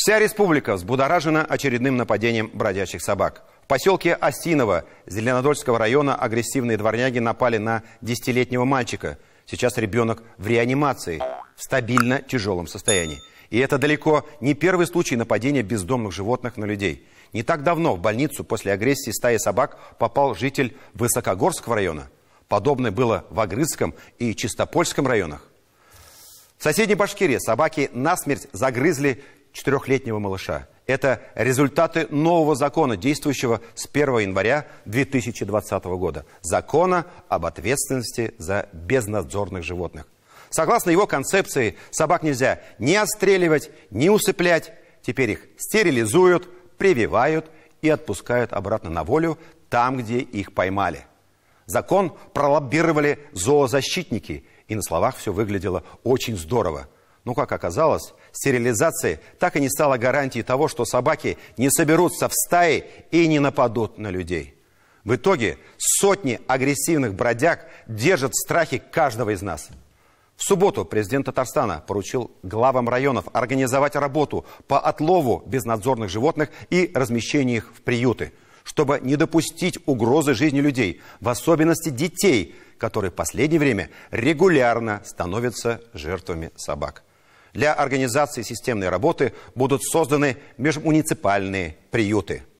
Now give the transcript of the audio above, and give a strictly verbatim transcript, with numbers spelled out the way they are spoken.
Вся республика взбудоражена очередным нападением бродячих собак. В поселке Осиново Зеленодольского района агрессивные дворняги напали на десятилетнего мальчика. Сейчас ребенок в реанимации, в стабильно тяжелом состоянии. И это далеко не первый случай нападения бездомных животных на людей. Не так давно в больницу после агрессии стаи собак попал житель Высокогорского района. Подобное было в Агрызском и Чистопольском районах. В соседней Башкирии собаки насмерть загрызли четырехлетнего малыша. Это результаты нового закона, действующего с первого января две тысячи двадцатого года. Закона об ответственности за безнадзорных животных. Согласно его концепции, собак нельзя ни отстреливать, ни усыплять. Теперь их стерилизуют, прививают и отпускают обратно на волю там, где их поймали. Закон пролоббировали зоозащитники, и на словах все выглядело очень здорово. Но, как оказалось, стерилизация так и не стала гарантией того, что собаки не соберутся в стаи и не нападут на людей. В итоге сотни агрессивных бродяг держат в страхе каждого из нас. В субботу президент Татарстана поручил главам районов организовать работу по отлову безнадзорных животных и размещению их в приюты, чтобы не допустить угрозы жизни людей, в особенности детей, которые в последнее время регулярно становятся жертвами собак. Для организации системной работы будут созданы межмуниципальные приюты.